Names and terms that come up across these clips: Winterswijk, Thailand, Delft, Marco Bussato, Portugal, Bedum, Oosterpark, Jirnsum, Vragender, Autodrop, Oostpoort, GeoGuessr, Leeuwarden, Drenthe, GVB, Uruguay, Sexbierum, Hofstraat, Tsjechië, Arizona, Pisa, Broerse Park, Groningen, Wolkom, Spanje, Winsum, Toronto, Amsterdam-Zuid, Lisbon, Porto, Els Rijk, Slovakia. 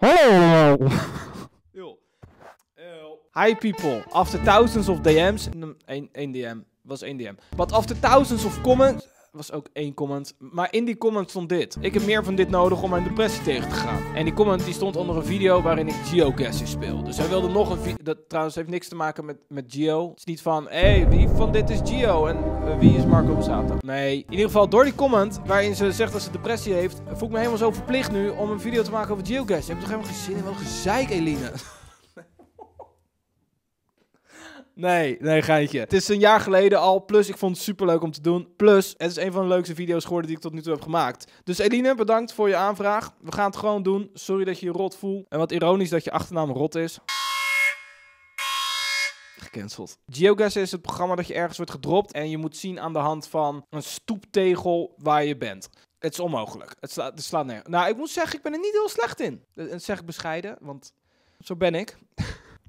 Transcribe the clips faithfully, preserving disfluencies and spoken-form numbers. Hallo! Yo. Yo. Hi people, after thousands of D M's... één D M, was één D M. But after thousands of comments... was ook één comment. Maar in die comment stond dit. Ik heb meer van dit nodig om mijn depressie tegen te gaan. En die comment die stond onder een video waarin ik GeoGuessr speel. Dus hij wilde nog een video... Dat trouwens heeft niks te maken met, met Geo. Het is niet van, hé, hey, wie van dit is Geo en uh, wie is Marco Bussato? Nee. In ieder geval, door die comment waarin ze zegt dat ze depressie heeft... voel ik me helemaal zo verplicht nu om een video te maken over GeoGuessr. Ik heb toch helemaal geen zin in? Wat een gezeik, Eline. Nee, nee, geintje. Het is een jaar geleden al, plus ik vond het superleuk om te doen. Plus, het is een van de leukste video's geworden die ik tot nu toe heb gemaakt. Dus Eline, bedankt voor je aanvraag. We gaan het gewoon doen. Sorry dat je je rot voelt. En wat ironisch dat je achternaam rot is. Gecanceld. GeoGuessr is het programma dat je ergens wordt gedropt en je moet zien aan de hand van een stoeptegel waar je bent. Het is onmogelijk. Het, sla het slaat nergens. Nou, ik moet zeggen, ik ben er niet heel slecht in. Dat zeg ik bescheiden, want zo ben ik.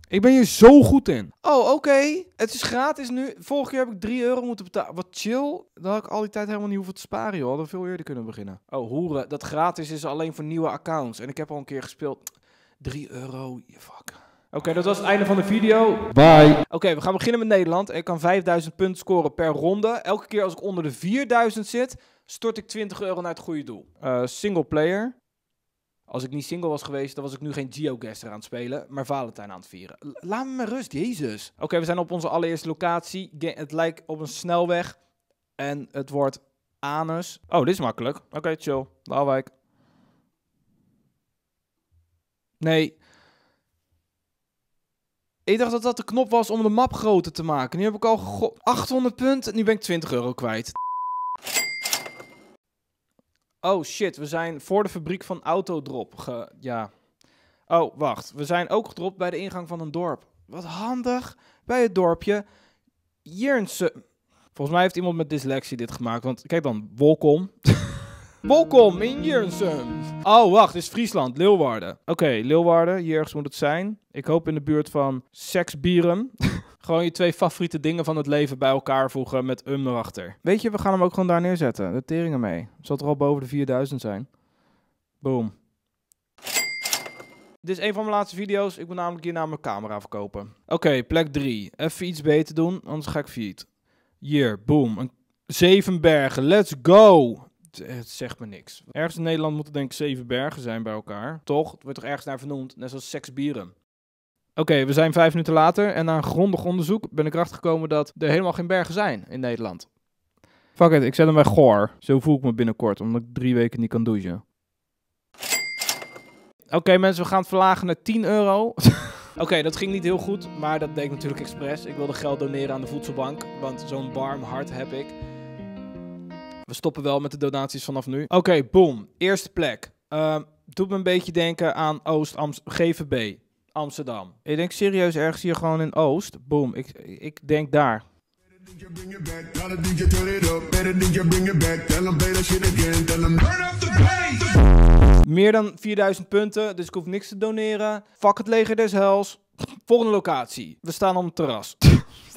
Ik ben hier zo goed in. Oh, oké. Okay. Het is gratis nu. Vorige keer heb ik drie euro moeten betalen. Wat chill. Dan had ik al die tijd helemaal niet hoeven te sparen, joh. Dan hadden we veel eerder kunnen beginnen. Oh, hoeren. Dat gratis is alleen voor nieuwe accounts. En ik heb al een keer gespeeld. drie euro. Fuck. Oké, okay, dat was het einde van de video. Bye. Oké, okay, we gaan beginnen met Nederland. Ik kan vijfduizend punten scoren per ronde. Elke keer als ik onder de vierduizend zit, stort ik twintig euro naar het goede doel. Uh, single player. Als ik niet single was geweest, dan was ik nu geen GeoGuessr aan het spelen, maar Valentijn aan het vieren. L Laat me maar rust, jezus. Oké, okay, we zijn op onze allereerste locatie. Ge het lijkt op een snelweg. En het wordt anus. Oh, dit is makkelijk. Oké, okay, chill. Laalwijk. Nee. Ik dacht dat dat de knop was om de map groter te maken. Nu heb ik al achthonderd punten. Nu ben ik twintig euro kwijt. Oh shit, we zijn voor de fabriek van Autodrop ge... Ja. Oh, wacht. We zijn ook gedropt bij de ingang van een dorp. Wat handig. Bij het dorpje Jirnsum. Volgens mij heeft iemand met dyslexie dit gemaakt. Want kijk dan, Wolkom. Wolkom in Jirnsum. Oh, wacht. Dit is Friesland. Leeuwarden. Oké, okay, Leeuwarden. Hier ergens moet het zijn. Ik hoop in de buurt van Sexbierum. Gewoon je twee favoriete dingen van het leven bij elkaar voegen met um erachter. Weet je, we gaan hem ook gewoon daar neerzetten. De teringen mee. Zal er al boven de vierduizend zijn. Boom. Dit is een van mijn laatste video's. Ik moet namelijk hierna mijn camera verkopen. Oké, okay, plek drie. Even iets beter doen, anders ga ik failliet. Hier, boom. Een zeven bergen, let's go! Het zegt me niks. Ergens in Nederland moeten denk ik zeven bergen zijn bij elkaar. Toch? Het wordt toch ergens naar vernoemd, net zoals Sexbierum. Oké, okay, we zijn vijf minuten later en na een grondig onderzoek ben ik erachter gekomen dat er helemaal geen bergen zijn in Nederland. Fuck it, ik zet hem bij Goor. Zo voel ik me binnenkort, omdat ik drie weken niet kan douchen. Oké okay, mensen, we gaan het verlagen naar tien euro. Oké, okay, dat ging niet heel goed, maar dat deed ik natuurlijk expres. Ik wilde geld doneren aan de voedselbank, want zo'n warm hart heb ik. We stoppen wel met de donaties vanaf nu. Oké, okay, boom. Eerste plek. Uh, doet me een beetje denken aan Oost-Amst-G V B. Amsterdam. Ik denk serieus ergens hier gewoon in Oost. Boom, ik, ik denk daar. Meer dan vierduizend punten, dus ik hoef niks te doneren. Fuck het leger des hels. Volgende locatie. We staan op een terras.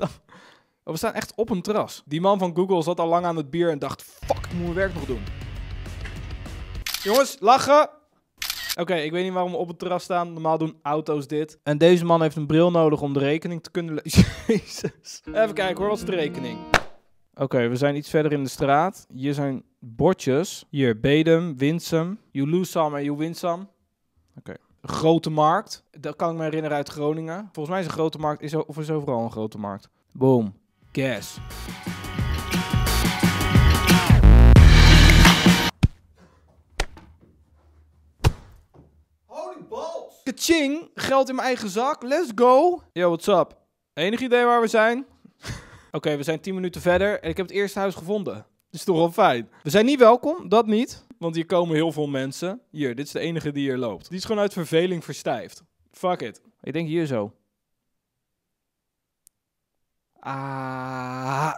Oh, we staan echt op een terras. Die man van Google zat al lang aan het bier en dacht... Fuck, ik moet mijn werk nog doen. Jongens, lachen! Oké, okay, ik weet niet waarom we op het terras staan. Normaal doen auto's dit. En deze man heeft een bril nodig om de rekening te kunnen lezen. Jezus. Even kijken hoor, wat is de rekening? Oké, okay, we zijn iets verder in de straat. Hier zijn bordjes. Hier, Bedum, Winsum. You lose some en you win some. Oké. Okay. Grote markt. Dat kan ik me herinneren uit Groningen. Volgens mij is een grote markt, is of is overal een grote markt. Boom. Gas. Ka-ching, geld in mijn eigen zak, let's go. Yo, what's up? Enig idee waar we zijn? Oké, okay, we zijn tien minuten verder en ik heb het eerste huis gevonden. Dat is toch wel fijn. We zijn niet welkom, dat niet. Want hier komen heel veel mensen. Hier, dit is de enige die hier loopt. Die is gewoon uit verveling verstijfd. Fuck it. Ik denk hier zo. Ah.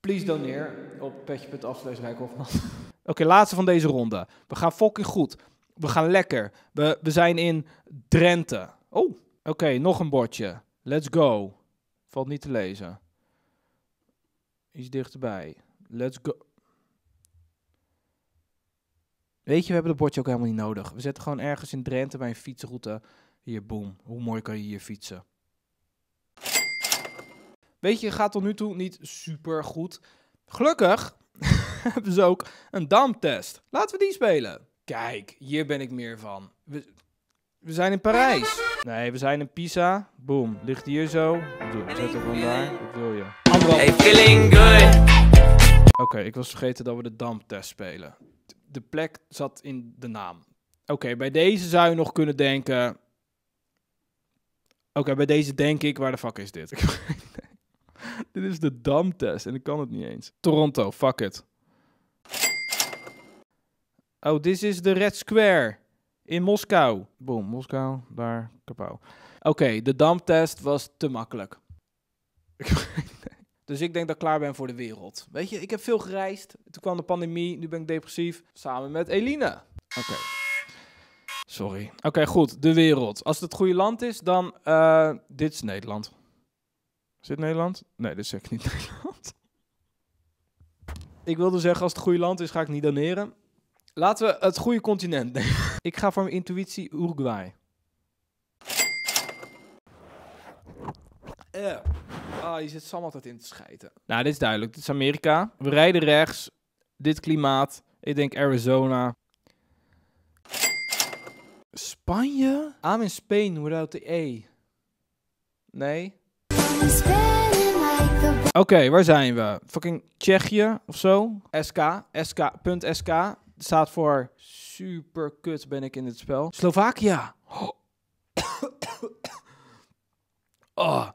Please doneer op petje punt af slash rijkhofman. Oké, okay, laatste van deze ronde. We gaan fucking goed. We gaan lekker. We, we zijn in Drenthe. Oh, oké. Okay, nog een bordje. Let's go. Valt niet te lezen. Iets dichterbij. Let's go. Weet je, we hebben dat bordje ook helemaal niet nodig. We zetten gewoon ergens in Drenthe bij een fietsroute. Hier, boom. Hoe mooi kan je hier fietsen? Weet je, gaat tot nu toe niet super goed. Gelukkig hebben ze ook een damtest. Laten we die spelen. Kijk, hier ben ik meer van. We, we zijn in Parijs. Nee, we zijn in Pisa. Boom. Ligt hier zo. Zet hem daar. Wat wil je? Hey, feeling good. Oké, okay, ik was vergeten dat we de damtest spelen. De plek zat in de naam. Oké, okay, bij deze zou je nog kunnen denken... Oké, okay, bij deze denk ik, waar de fuck is dit? Dit is de damtest en ik kan het niet eens. Toronto, fuck it. Oh, dit is de Red Square in Moskou. Boom, Moskou, daar, kapauw. Oké, okay, de damtest was te makkelijk. Dus ik denk dat ik klaar ben voor de wereld. Weet je, ik heb veel gereisd. Toen kwam de pandemie, nu ben ik depressief. Samen met Eline. Oké. Okay. Sorry. Oké, okay, goed. De wereld. Als het het goede land is, dan... Uh, dit is Nederland. Is dit Nederland? Nee, dit is zeker niet Nederland. Ik wilde zeggen, als het goede land is, ga ik niet doneren. Laten we het goede continent nemen. Ik ga voor mijn intuïtie Uruguay. Uh. Ah, je zit Sam altijd in te schijten. Nou, dit is duidelijk. Dit is Amerika. We rijden rechts. Dit klimaat. Ik denk Arizona. Spanje? I'm in Spain without the E. Nee. Oké, okay, waar zijn we? Fucking Tsjechië of zo? S K. S K. .sk. Staat voor super kut ben ik in dit spel. Slovakia. Oh. Oh.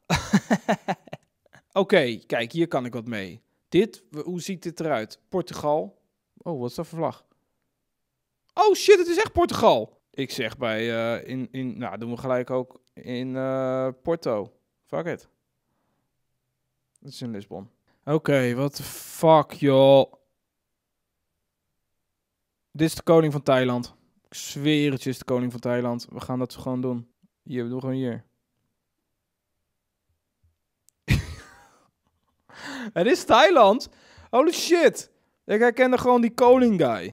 Oké, okay, kijk, hier kan ik wat mee. Dit, hoe ziet dit eruit? Portugal. Oh, wat is dat voor vlag? Oh shit, het is echt Portugal. Ik zeg bij, uh, in, in, nou doen we gelijk ook in uh, Porto. Fuck it. Dat is in Lisbon. Oké, okay, what the fuck, joh. Dit is de koning van Thailand. Ik zweer het, je is de koning van Thailand. We gaan dat gewoon doen. Hier, we doen gewoon hier. Het is Thailand. Holy shit. Ik herkende gewoon die koning guy. Oké,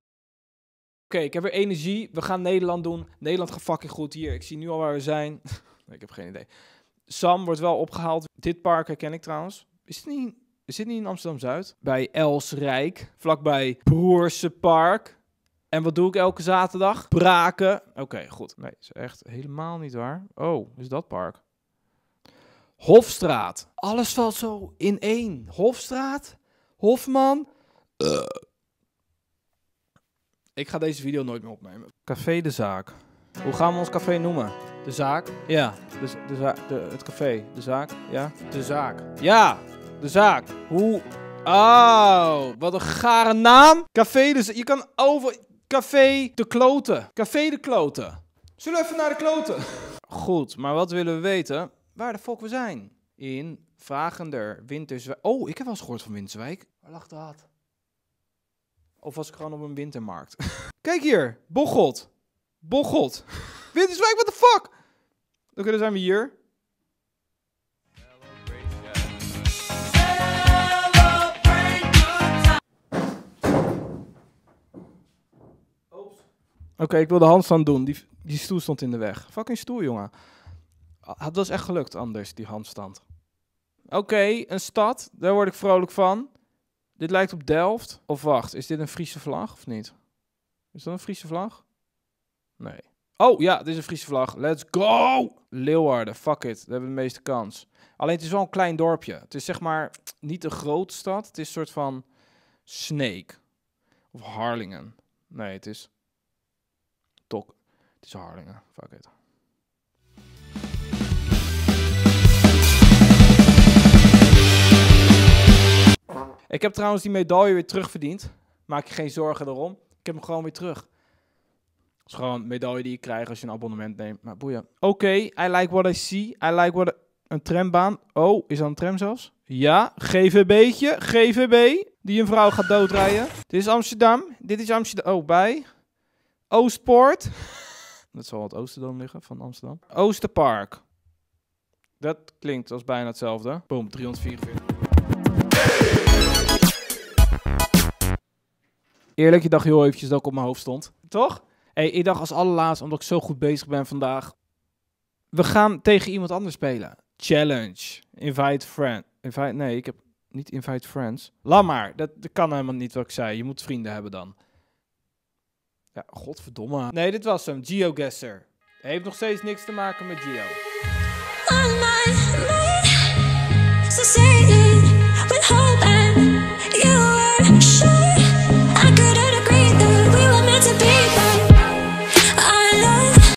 okay, ik heb weer energie. We gaan Nederland doen. Nederland gaat fucking goed hier. Ik zie nu al waar we zijn. Ik heb geen idee. Sam wordt wel opgehaald. Dit park herken ik trouwens. Is dit niet, is dit niet in Amsterdam-Zuid? Bij Els Rijk. Vlakbij Broerse Park. En wat doe ik elke zaterdag? Braken. Oké, okay, goed. Nee, is echt helemaal niet waar. Oh, is dat park? Hofstraat. Alles valt zo in één. Hofstraat. Hofman. Uh. Ik ga deze video nooit meer opnemen. Café De Zaak. Hoe gaan we ons café noemen? De Zaak? Ja. De, de zaak, de, het café. De Zaak? Ja. De Zaak. Ja. De Zaak. Hoe... Oh, wat een gare naam. Café De Zaak. Je kan over... Café De Kloten. Café De Kloten. Zullen we even naar De Kloten? Goed, maar wat willen we weten... Waar de fuck we zijn? In Vragender, Winterswijk. Oh, ik heb wel eens gehoord van Winterswijk. Waar lag dat? Of was ik gewoon op een wintermarkt? Kijk hier, Bocholt. Bocholt. Winterswijk, what the fuck? Oké, okay, dan zijn we hier. Oké, okay, ik wil de handstand doen. Die, die stoel stond in de weg. Fucking stoel, jongen. Het was echt gelukt anders, die handstand. Oké, okay, een stad. Daar word ik vrolijk van. Dit lijkt op Delft. Of wacht, is dit een Friese vlag of niet? Is dat een Friese vlag? Nee. Oh ja, dit is een Friese vlag. Let's go! Leeuwarden, fuck it. We hebben de meeste kans. Alleen het is wel een klein dorpje. Het is zeg maar niet een grote stad. Het is een soort van Snake. Of Harlingen. Nee, het is... Tok. Het is Harlingen, fuck it. Ik heb trouwens die medaille weer terugverdiend. Maak je geen zorgen daarom. Ik heb hem gewoon weer terug. Dat is gewoon een medaille die je krijgt als je een abonnement neemt. Maar boeien. Oké, okay, I like what I see. I like what I... Een trambaan. Oh, is dat een tram zelfs? Ja, G V B'tje. G V B. Die een vrouw gaat doodrijden. Dit is Amsterdam. Dit is Amsterdam. Oh, bij. Oostpoort. Dat zal het Oosterdam liggen van Amsterdam. Oosterpark. Dat klinkt als bijna hetzelfde. Boom, driehonderdvierenveertig. Eerlijk, je dacht heel eventjes dat ik op mijn hoofd stond. toch? Hey, ik dacht als allerlaatste, omdat ik zo goed bezig ben vandaag. We gaan tegen iemand anders spelen. Challenge. Invite friend. Invite, nee, ik heb niet invite friends. Laat maar. Dat, dat kan helemaal niet wat ik zei. Je moet vrienden hebben dan. Ja, godverdomme. Nee, dit was hem. GeoGuessr. Heeft nog steeds niks te maken met Geo.